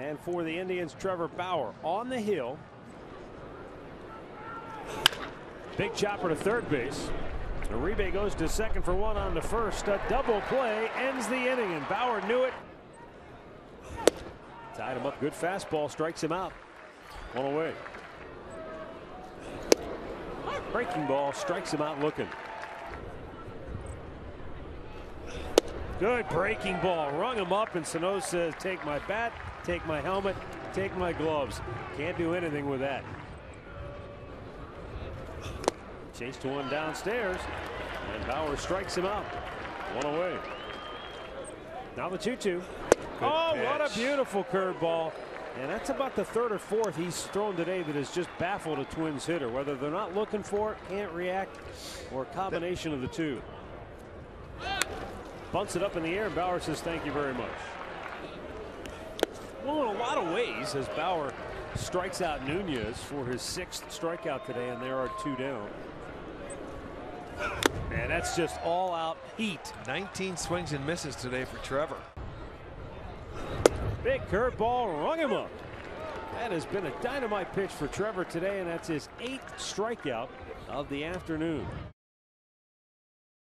And for the Indians, Trevor Bauer on the hill. Big chopper to third base. Uribe goes to second for one on the first. A double play ends the inning, and Bauer knew it. Tied him up. Good fastball. Strikes him out. One away. Breaking ball. Strikes him out looking. Good breaking ball. Rung him up, and Sano says, take my bat, take my helmet, take my gloves. Can't do anything with that. Chase to one downstairs, and Bauer strikes him out. One away. Now the 2-2. Oh, pitch. What a beautiful curveball. And that's about the third or fourth he's thrown today that has just baffled a Twins hitter. Whether they're not looking for it, can't react, or a combination of the two. Bunts it up in the air, and Bauer says, thank you very much. Well, in a lot of ways, as Bauer strikes out Nunez for his 6th strikeout today, and there are 2 down. And that's just all out heat. 19 swings and misses today for Trevor. Big curveball, rung him up. That has been a dynamite pitch for Trevor today, and that's his 8th strikeout of the afternoon.